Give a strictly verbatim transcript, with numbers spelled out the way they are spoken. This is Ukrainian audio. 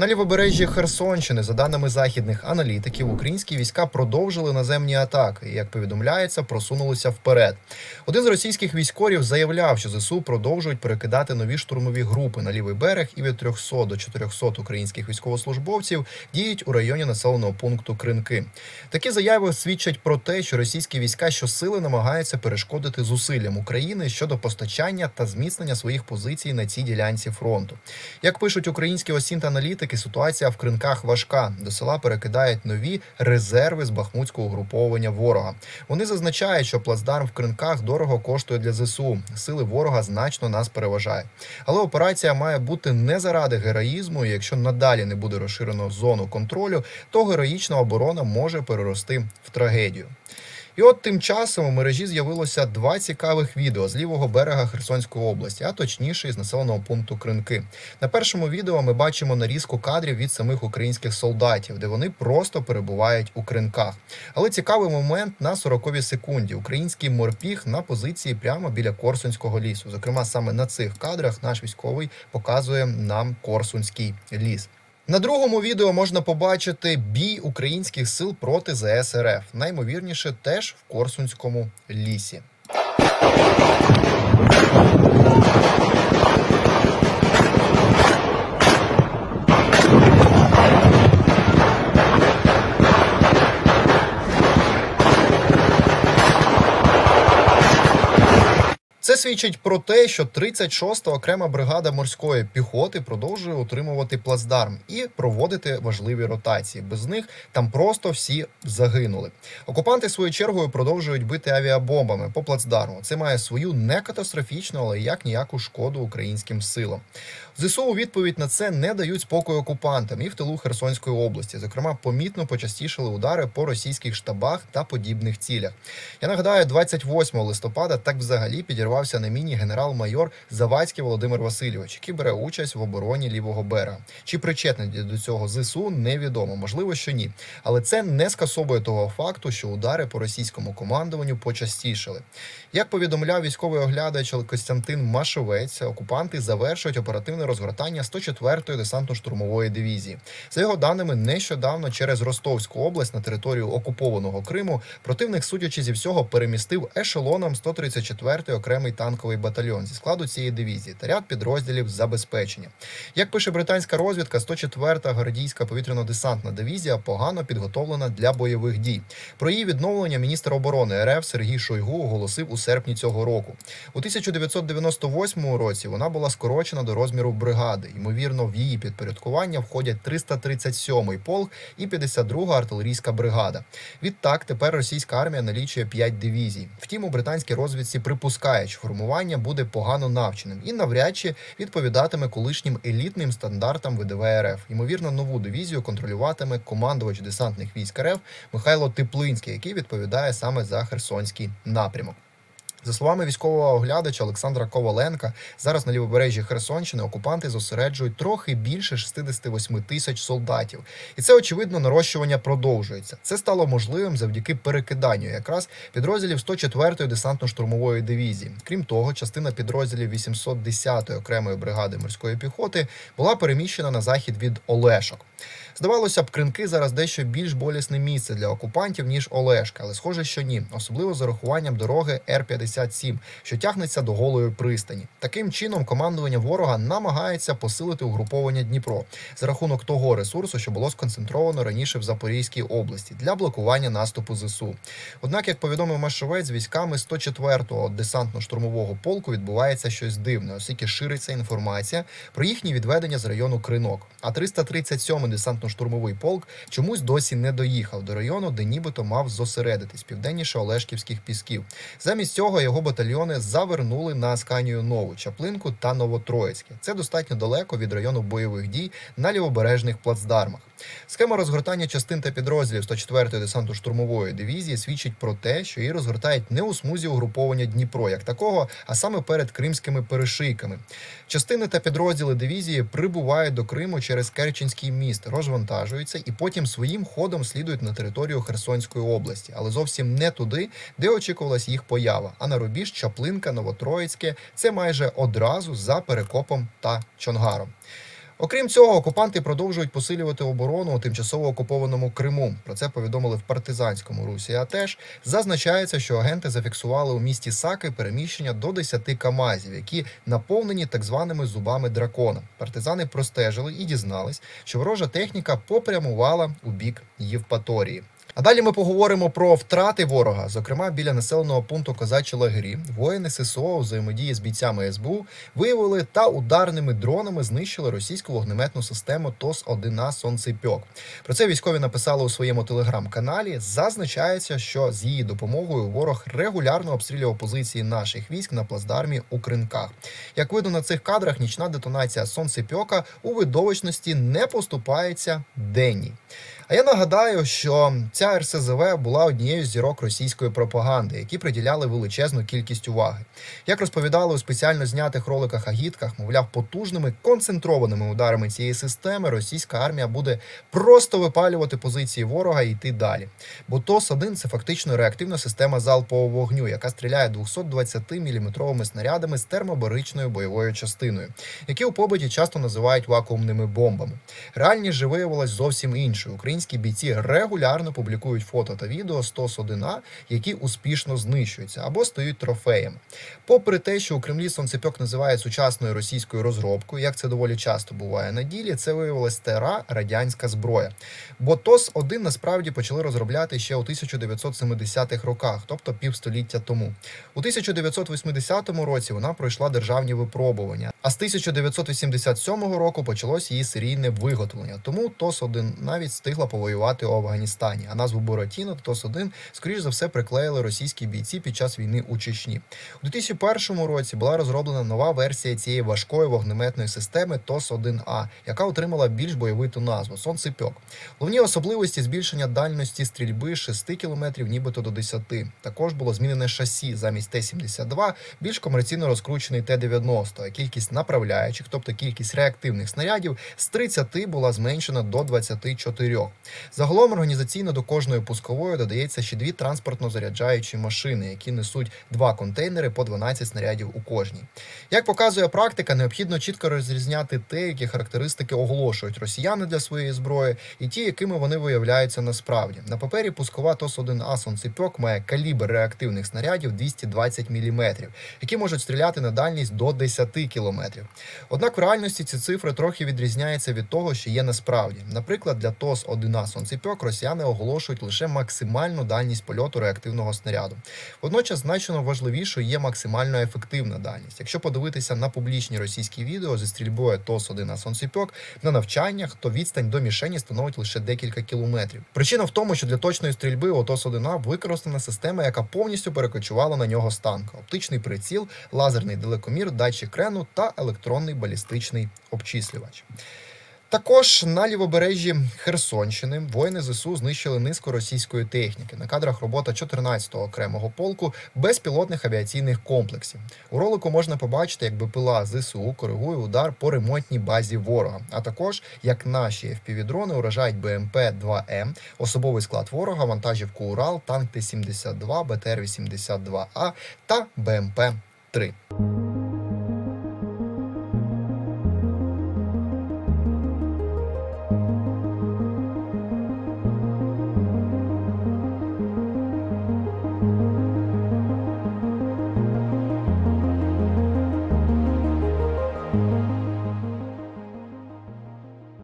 На лівобережжі Херсонщини, за даними західних аналітиків, українські війська продовжили наземні атаки і, як повідомляється, просунулися вперед. Один з російських військових заявляв, що ЗСУ продовжують перекидати нові штурмові групи на лівий берег і від трьохсот до чотирьохсот українських військовослужбовців діють у районі населеного пункту Кринки. Такі заяви свідчать про те, що російські війська щосили намагаються перешкодити зусиллям України щодо постачання та зміцнення своїх позицій на цій ділянці фронту. Як пишуть українські осінт-аналітики, ситуація в Кринках важка. До села перекидають нові резерви з бахмутського угруповання ворога. Вони зазначають, що плацдарм в Кринках дорого коштує для ЗСУ. Сили ворога значно нас переважають. Але операція має бути не заради героїзму, і якщо надалі не буде розширено зону контролю, то героїчна оборона може перерости в трагедію. І от тим часом у мережі з'явилося два цікавих відео з лівого берега Херсонської області, а точніше із населеного пункту Кринки. На першому відео ми бачимо нарізку кадрів від самих українських солдатів, де вони просто перебувають у Кринках. Але цікавий момент на сороковій секунді. Український морпіх на позиції прямо біля Корсунського лісу. Зокрема, саме на цих кадрах наш військовий показує нам Корсунський ліс. На другому відео можна побачити бій українських сил проти ЗСРФ, наймовірніше теж в Корсунському лісі. Це свідчить про те, що тридцять шоста окрема бригада морської піхоти продовжує утримувати плацдарм і проводити важливі ротації. Без них там просто всі загинули. Окупанти, своєю чергою, продовжують бити авіабомбами по плацдарму. Це має свою не катастрофічну, але як-ніяку шкоду українським силам. ЗСУ у відповідь на це не дають спокою окупантам і в тилу Херсонської області. Зокрема, помітно почастішили удари по російських штабах та подібних цілях. Я нагадаю, двадцять восьмого листопада так взагалі підірвав на міні генерал-майор Завацький Володимир Васильович, який бере участь в обороні лівого берега. Чи причетний до цього ЗСУ, невідомо, можливо, що ні. Але це не скасовує того факту, що удари по російському командуванню почастішили. Як повідомляв військовий оглядач Костянтин Машовець, окупанти завершують оперативне розгортання сто четвертої десантно-штурмової дивізії. За його даними, нещодавно через Ростовську область на територію окупованого Криму противник, судячи зі всього, перемістив ешелоном сто тридцять четвертий окремий танковий батальйон зі складу цієї дивізії та ряд підрозділів забезпечення. Як пише британська розвідка, сто четверта Гвардійська повітряно-десантна дивізія погано підготовлена для бойових дій. Про її відновлення міністр оборони РФ Сергій Шойгу оголосив у серпні цього року. У тисяча дев'ятсот дев'яносто восьмому році вона була скорочена до розміру бригади. Ймовірно, в її підпорядкування входять триста тридцять сьомий полк і п'ятдесят друга артилерійська бригада. Відтак, тепер російська армія налічує п'ять дивізій. Втім, у британській розвідці припускає, формування буде погано навченим і навряд чи відповідатиме колишнім елітним стандартам ВДВ РФ. Ймовірно, нову дивізію контролюватиме командувач десантних військ РФ Михайло Теплинський, який відповідає саме за Херсонський напрямок. За словами військового оглядача Олександра Коваленка, зараз на лівобережжі Херсонщини окупанти зосереджують трохи більше шістдесят вісім тисяч солдатів. І це, очевидно, нарощування продовжується. Це стало можливим завдяки перекиданню якраз підрозділів сто четвертої десантно-штурмової дивізії. Крім того, частина підрозділів вісімсот десятої окремої бригади морської піхоти була переміщена на захід від Олешок. Здавалося б, Кринки зараз дещо більш болісне місце для окупантів, ніж Олешка, але схоже, що ні, особливо з урахуванням дороги ер п'ятдесят сім, що тягнеться до Голої пристані. Таким чином, командування ворога намагається посилити угруповання Дніпро за рахунок того ресурсу, що було сконцентровано раніше в Запорізькій області, для блокування наступу ЗСУ. Однак, як повідомив Машовець, з військами сто четвертого десантно-штурмового полку відбувається щось дивне, оскільки шириться інформація про їхні відведення з району Кринок. А триста тридцять сьомий десантно-штурмовий полк чомусь досі не доїхав до району, де нібито мав зосередитись, південніше Олешківських пісків. Замість цього його батальйони завернули на Асканію Нову, Чаплинку та Новотроїцьке. Це достатньо далеко від району бойових дій на лівобережних плацдармах. Схема розгортання частин та підрозділів сто четвертої десантно-штурмової дивізії свідчить про те, що її розгортають не у смузі угруповання Дніпро як такого, а саме перед кримськими перешийками. Частини та підрозділи дивізії прибувають до Криму через Керченський міст, розвантажуються і потім своїм ходом слідують на територію Херсонської області, але зовсім не туди, де очікувалась їх поява, а на рубіж Чаплинка, Новотроїцьке – це майже одразу за Перекопом та Чонгаром. Окрім цього, окупанти продовжують посилювати оборону у тимчасово окупованому Криму. Про це повідомили в партизанському русі. А теж зазначається, що агенти зафіксували у місті Саки переміщення до десяти камазів, які наповнені так званими зубами дракона. Партизани простежили і дізнались, що ворожа техніка попрямувала у бік Євпаторії. А далі ми поговоримо про втрати ворога. Зокрема, біля населеного пункту Козачі Лагері воїни ССО у взаємодії з бійцями СБУ виявили та ударними дронами знищили російську вогнеметну систему ТОС один А «Сонцепьок». Про це військові написали у своєму телеграм-каналі. Зазначається, що з її допомогою ворог регулярно обстрілював позиції наших військ на плацдармі у Кринках. Як видно на цих кадрах, нічна детонація «Сонцепьока» у видовищності не поступається денній. А я нагадаю, що ця РСЗВ була однією з зірок російської пропаганди, які приділяли величезну кількість уваги. Як розповідали у спеціально знятих роликах-агітках, мовляв, потужними концентрованими ударами цієї системи російська армія буде просто випалювати позиції ворога і йти далі. Бо ТОС один – це фактично реактивна система залпового вогню, яка стріляє двохсотдвадцятиміліметровими снарядами з термобаричною бойовою частиною, які у побуті часто називають вакуумними бомбами. Реальність же виявилась зовсім іншою. Українські бійці регулярно публікують фото та відео з ТОС один А, які успішно знищуються або стають трофеями. Попри те, що у Кремлі «Сонцепьок» називає сучасною російською розробкою, як це доволі часто буває на ділі, це виявилась стара радянська зброя. Бо ТОС один насправді почали розробляти ще у тисяча дев'ятсот семидесятих роках, тобто півстоліття тому. У тисяча дев'ятсот вісімдесятому році вона пройшла державні випробування, а з тисяча дев'ятсот вісімдесят сьомого року почалось її серійне виготовлення. Тому ТОС один навіть встигла повоювати у Афганістані, а назву «Буратіно» та ТОС один, скоріш за все, приклеїли російські бійці під час війни у Чечні. У дві тисячі першому році була розроблена нова версія цієї важкої вогнеметної системи ТОС один А, яка отримала більш бойовиту назву – «Сонцепьок». Головні особливості – збільшення дальності стрільби з шести кілометрів нібито до десяти. Також було змінене шасі замість Т сімдесят два, більш комерційно розкручений Т дев'яносто, а кількість направляючих, тобто кількість реактивних снарядів, з тридцяти була зменшена до двадцяти чотирьох. Загалом організаційно до кожної пускової додається ще дві транспортно-заряджаючі машини, які несуть два контейнери по дванадцять снарядів у кожній. Як показує практика, необхідно чітко розрізняти те, які характеристики оголошують росіяни для своєї зброї, і ті, якими вони виявляються насправді. На папері пускова ТОС один А «Сонцепьок» має калібр реактивних снарядів двісті двадцять міліметрів, які можуть стріляти на дальність до десяти кілометрів. Однак в реальності ці цифри трохи відрізняються від того, що є насправді. Наприклад, для ТОС один А «Сонцепьок» росіяни оголошують лише максимальну дальність польоту реактивного снаряду. Водночас значно важливішою є максимально ефективна дальність. Якщо подивитися на публічні російські відео зі стрільбою ТОС один А «Сонцепьок» на навчаннях, то відстань до мішені становить лише декілька кілометрів. Причина в тому, що для точної стрільби у ТОС один А використана система, яка повністю перекочувала на нього з танка: оптичний приціл, лазерний далекомір, датчик крену та електронний балістичний обчислювач. Також на лівобережжі Херсонщини воїни ЗСУ знищили низку російської техніки. На кадрах робота чотирнадцятого окремого полку безпілотних авіаційних комплексів. У ролику можна побачити, як БПЛА ЗСУ коригує удар по ремонтній базі ворога, а також як наші еф пі ві-дрони уражають Б М П два М, особовий склад ворога, вантажівку «Урал», танк Т сімдесят два, Б Т Р вісімдесят два А та Б М П три.